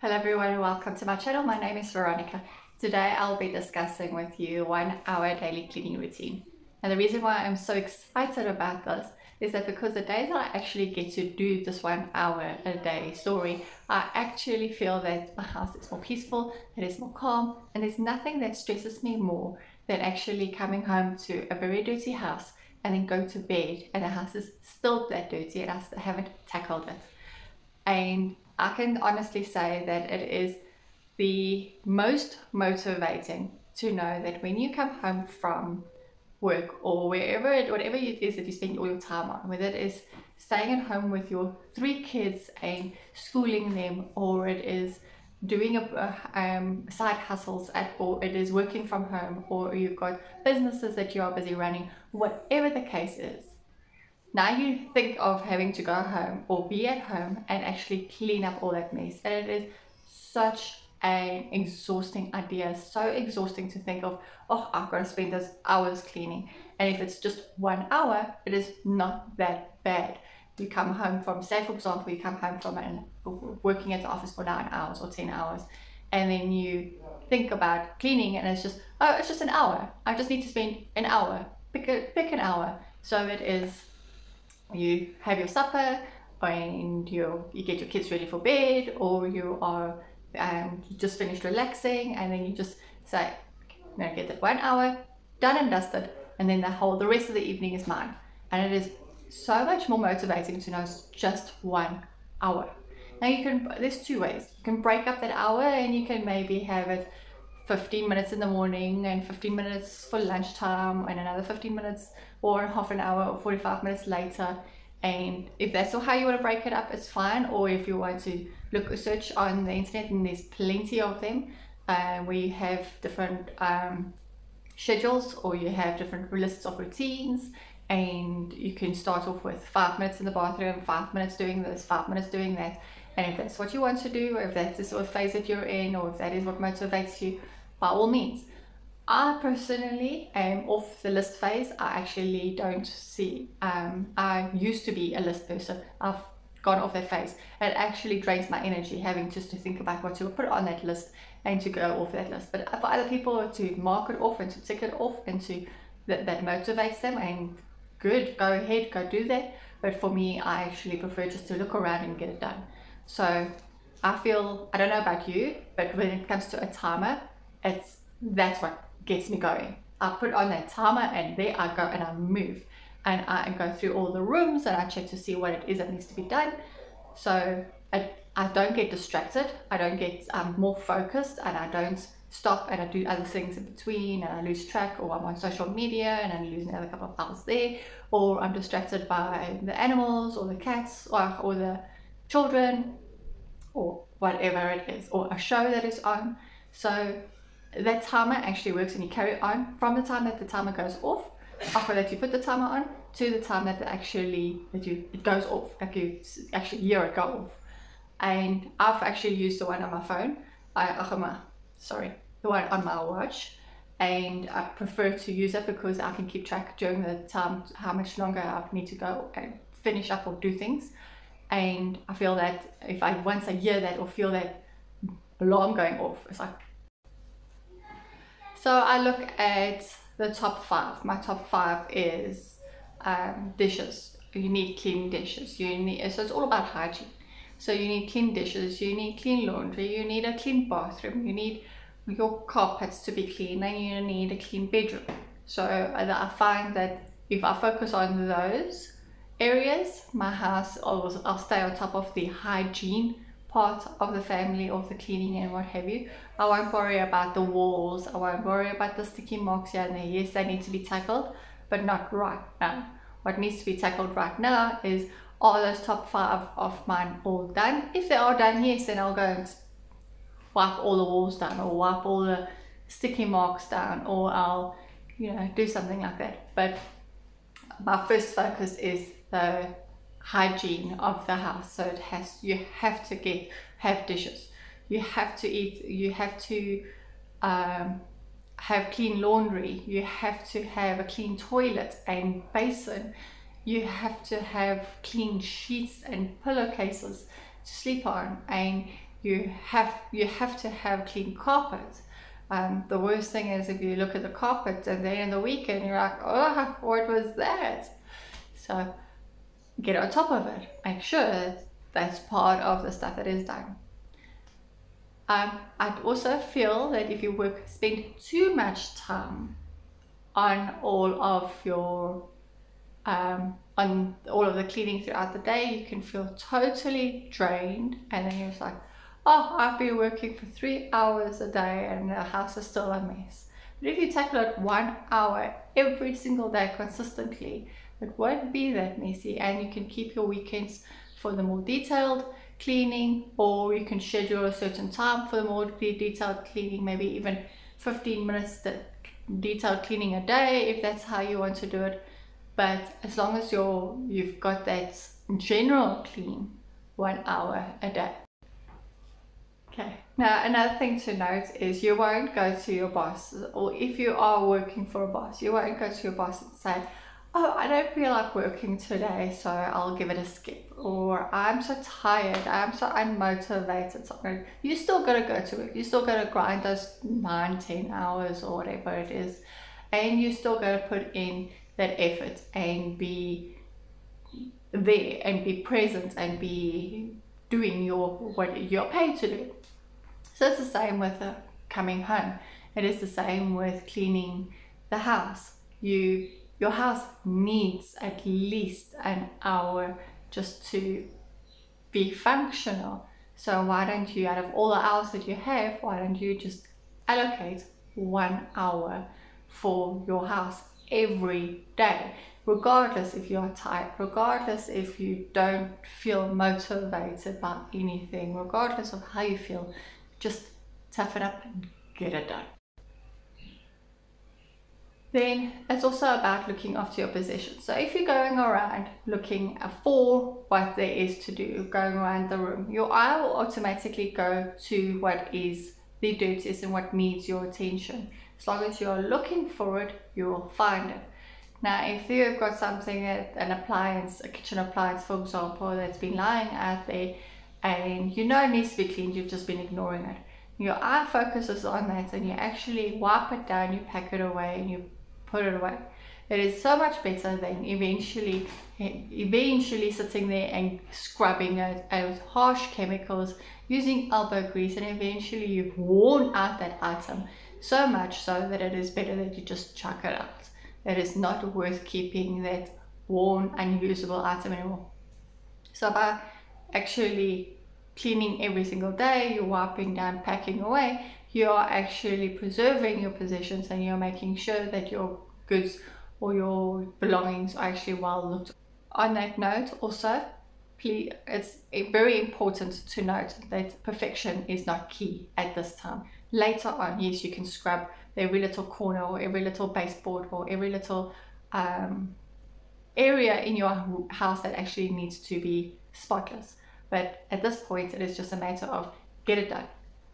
Hello everyone, welcome to my channel. My name is Veronica. Today I'll be discussing with you 1 hour daily cleaning routine. And the reason why I'm so excited about this is that because the days that I actually get to do this 1 hour a day story, I actually feel that my house is more peaceful, it is more calm, and there's nothing that stresses me more than actually coming home to a very dirty house and then go to bed and the house is still that dirty and I still haven't tackled it. And I can honestly say that it is the most motivating to know that when you come home from work or whatever it is that you spend all your time on, whether it is staying at home with your 3 kids and schooling them, or it is doing side hustles, or it is working from home, or you've got businesses that you are busy running, whatever the case is. Now you think of having to go home or be at home and actually clean up all that mess, and it is such an exhausting idea, so exhausting to think of, oh, I've got to spend those hours cleaning. And if it's just 1 hour, it is not that bad. You come home from, say for example, you come home from working at the office for 9 hours or 10 hours, and then you think about cleaning and it's just, oh, it's just an hour, I just need to spend an hour, pick an hour. So it is, you have your supper and you get your kids ready for bed, or you are just finished relaxing, and then you just say, I'm gonna get that 1 hour done and dusted, and then the rest of the evening is mine. And it is so much more motivating to know it's just 1 hour. Now there's 2 ways. You can break up that hour and you can maybe have it 15 minutes in the morning and 15 minutes for lunchtime and another 15 minutes or half an hour or 45 minutes later. And if that's how you want to break it up, it's fine. Or if you want to search on the internet, and there's plenty of them, we have different schedules, or you have different lists of routines, and you can start off with 5 minutes in the bathroom, 5 minutes doing this, 5 minutes doing that. And if that's what you want to do, or if that's the sort of phase that you're in, or if that is what motivates you, by all means. I personally am off the list phase. I actually don't see, I used to be a list person. I've gone off that phase. It actually drains my energy having just to think about what to put on that list and to go off that list. But for other people, to mark it off and to tick it off and to that motivates them, and good, go ahead, go do that. But for me, I actually prefer just to look around and get it done. So I feel, I don't know about you, but when it comes to a timer, that's what gets me going. I put on that timer and there I go, and I move and I go through all the rooms and I check to see what it is that needs to be done. So I don't get distracted, I don't get more focused, and I don't stop and I do other things in between and I lose track, or I'm on social media and I lose another couple of hours there, or I'm distracted by the animals or the cats or the children or whatever it is, or a show that is on. So that timer actually works, and you carry on from the time that the timer goes off, after that you put the timer on, to the time that it goes off, like you actually hear it go off. And I've actually used the one on my phone, the one on my watch, and I prefer to use it because I can keep track during the time how much longer I need to go and finish up or do things. And I feel that if once I hear that or feel that alarm going off, it's like. So I look at the top 5. My top 5 is dishes. You need clean dishes. So it's all about hygiene. So you need clean dishes, you need clean laundry, you need a clean bathroom, you need your carpets to be clean, and you need a clean bedroom. So I find that if I focus on those areas, my house, I'll stay on top of the hygiene part of the family, of the cleaning and what have you. I won't worry about the walls, I won't worry about the sticky marks here and there. Yes, they need to be tackled, but not right now. What needs to be tackled right now is all those top 5 of mine all done. If they are done, yes, then I'll go and wipe all the walls down, or wipe all the sticky marks down, or I'll, do something like that. But my first focus is the hygiene of the house. So you have to have dishes, you have to eat, you have to have clean laundry, you have to have a clean toilet and basin, you have to have clean sheets and pillowcases to sleep on, and you have to have clean carpet. The worst thing is if you look at the carpet and then in the weekend you're like, oh, what was that? So get on top of it. Make sure that's part of the stuff that is done. I also feel that if you spend too much time on all of your on all of the cleaning throughout the day, you can feel totally drained, and then you're just like, oh, I've been working for 3 hours a day and the house is still a mess. But if you tackle it 1 hour every single day consistently, it won't be that messy, and you can keep your weekends for the more detailed cleaning, or you can schedule a certain time for the more detailed cleaning, maybe even 15 minutes detailed cleaning a day if that's how you want to do it. But as long as you've got that general clean 1 hour a day. Okay, now another thing to note is you won't go to your boss, or if you are working for a boss, you won't go to your boss and say, oh, I don't feel like working today, so I'll give it a skip, or I'm so tired, I'm so unmotivated. So you still got to go to work, you still got to grind those 9-10 hours or whatever it is, and you still got to put in that effort and be there and be present and be doing what you're paid to do. So it's the same with coming home. It is the same with cleaning the house. Your house needs at least an hour just to be functional. So why don't you, out of all the hours that you have, why don't you just allocate 1 hour for your house every day, regardless if you're tired, regardless if you don't feel motivated by anything, regardless of how you feel, just toughen up and get it done. Then it's also about looking after your possessions. So if you're going around looking for what there is to do, going around the room, your eye will automatically go to what is the dirtiest and what needs your attention. As long as you're looking for it, you will find it. Now, if you've got something, an appliance, a kitchen appliance, for example, that's been lying out there and you know it needs to be cleaned, you've just been ignoring it. Your eye focuses on that and you actually wipe it down, you pack it away and you put it away. It is so much better than eventually sitting there and scrubbing it with harsh chemicals, using elbow grease, and eventually you've worn out that item so much so that it is better that you just chuck it out. It is not worth keeping that worn, unusable item anymore. So by actually cleaning every single day, you're wiping down, packing away, you are actually preserving your possessions, and you're making sure that your goods or your belongings are actually well looked. On that note also, please, it's very important to note that perfection is not key at this time. Later on, yes, you can scrub every little corner or every little baseboard or every little area in your house that actually needs to be spotless. But at this point, it is just a matter of get it done.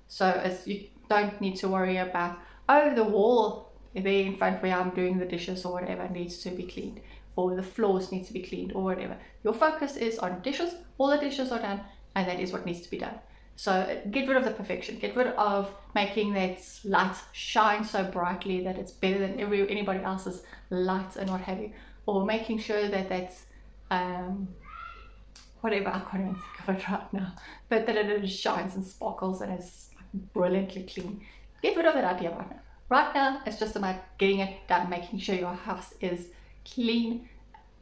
So you don't need to worry about, oh, the wall there in front where I'm doing the dishes or whatever needs to be cleaned, or the floors need to be cleaned or whatever. Your focus is on dishes, all the dishes are done, and that is what needs to be done. So get rid of the perfection, get rid of making that light shine so brightly that it's better than anybody else's lights and what have you, or making sure that that's whatever, I can't even think of it right now, but that it shines and sparkles and is brilliantly clean. Get rid of that idea right now. Right now, it's just about getting it done, making sure your house is clean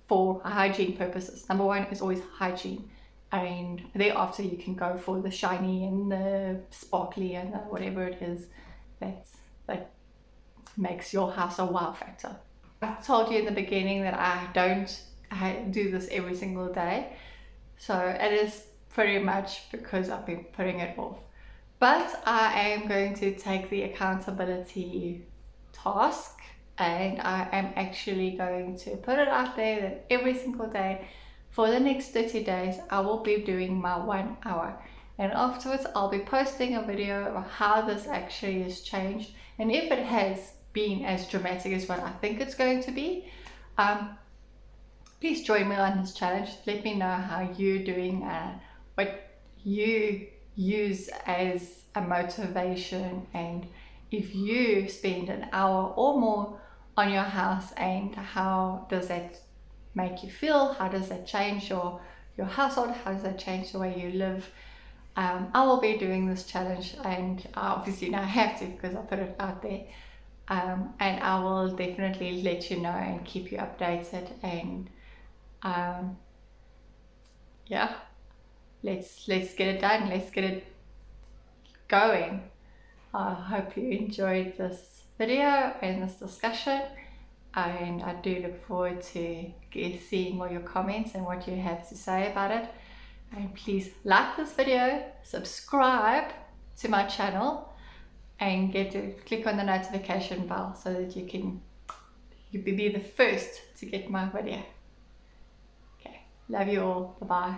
for hygiene purposes. Number one is always hygiene, and thereafter you can go for the shiny and the sparkly and the whatever it is that makes your house a wow factor. I told you in the beginning that I do this every single day. So it is pretty much because I've been putting it off. But I am going to take the accountability task, and I am actually going to put it out there that every single day for the next 30 days I will be doing my 1 hour, and afterwards I'll be posting a video of how this actually has changed, and if it has been as dramatic as what I think it's going to be. Please join me on this challenge. Let me know how you're doing, what you use as a motivation. And if you spend an hour or more on your house, and how does that make you feel? How does that change your household? How does that change the way you live? I will be doing this challenge, and I obviously now have to because I put it out there, and I will definitely let you know and keep you updated. And yeah, let's get it done, let's get it going. I hope you enjoyed this video and this discussion, and I do look forward to seeing all your comments and what you have to say about it. And please like this video, subscribe to my channel, and get to click on the notification bell so that you can be the first to get my video. Okay, love you all, bye bye.